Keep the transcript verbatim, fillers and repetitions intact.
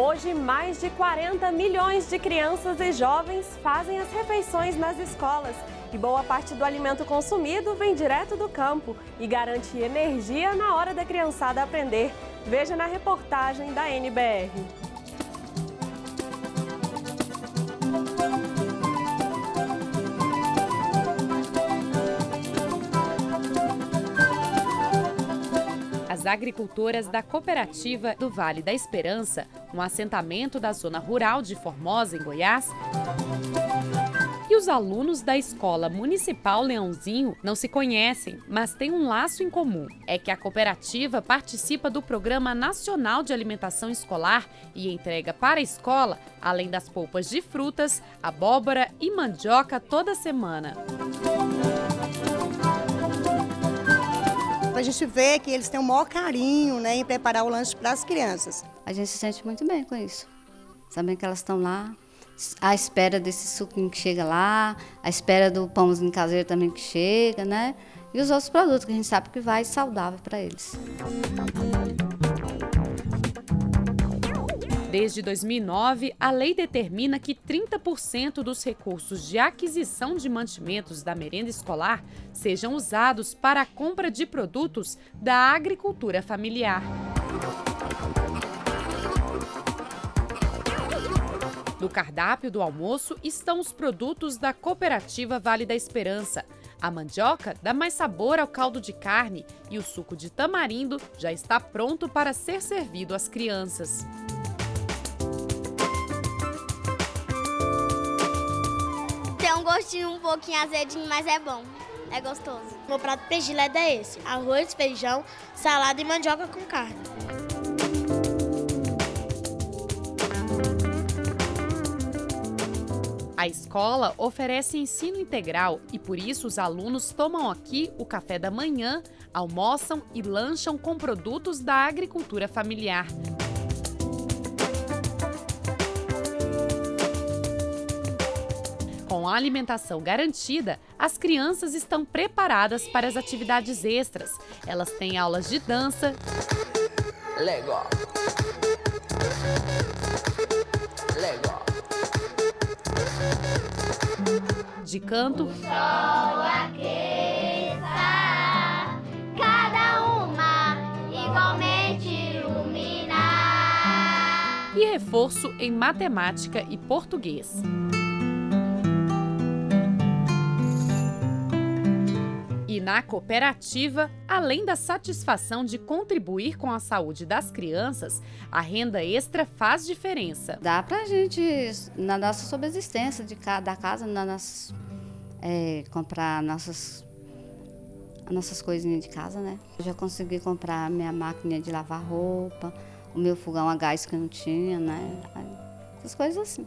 Hoje, mais de quarenta milhões de crianças e jovens fazem as refeições nas escolas. E boa parte do alimento consumido vem direto do campo e garante energia na hora da criançada aprender. Veja na reportagem da N B R. As agricultoras da Cooperativa do Vale da Esperança, um assentamento da zona rural de Formosa, em Goiás, e os alunos da Escola Municipal Leãozinho não se conhecem, mas têm um laço em comum. É que a cooperativa participa do Programa Nacional de Alimentação Escolar e entrega para a escola, além das polpas de frutas, abóbora e mandioca toda semana. A gente vê que eles têm o maior carinho, né, em preparar o lanche para as crianças. A gente se sente muito bem com isso, sabendo que elas estão lá, à espera desse suquinho que chega lá, à espera do pãozinho caseiro também que chega, né? E os outros produtos que a gente sabe que vai saudável para eles. Desde dois mil e nove, a lei determina que trinta por cento dos recursos de aquisição de mantimentos da merenda escolar sejam usados para a compra de produtos da agricultura familiar. No cardápio do almoço estão os produtos da Cooperativa Vale da Esperança. A mandioca dá mais sabor ao caldo de carne e o suco de tamarindo já está pronto para ser servido às crianças. Tem um gostinho um pouquinho azedinho, mas é bom, é gostoso. Meu prato predileto é esse: arroz, feijão, salada e mandioca com carne. A escola oferece ensino integral e, por isso, os alunos tomam aqui o café da manhã, almoçam e lancham com produtos da agricultura familiar. Com a alimentação garantida, as crianças estão preparadas para as atividades extras. Elas têm aulas de dança, Legal. Legal. de canto, o sol aqueça, cada uma igualmente iluminar, e reforço em matemática e português. E na cooperativa, além da satisfação de contribuir com a saúde das crianças, a renda extra faz diferença. Dá pra gente, na nossa subsistência de cada, da casa, na nossa, é, comprar nossas, nossas coisinhas de casa, né? Eu já consegui comprar a minha máquina de lavar roupa, o meu fogão a gás que eu não tinha, né? Essas coisas assim.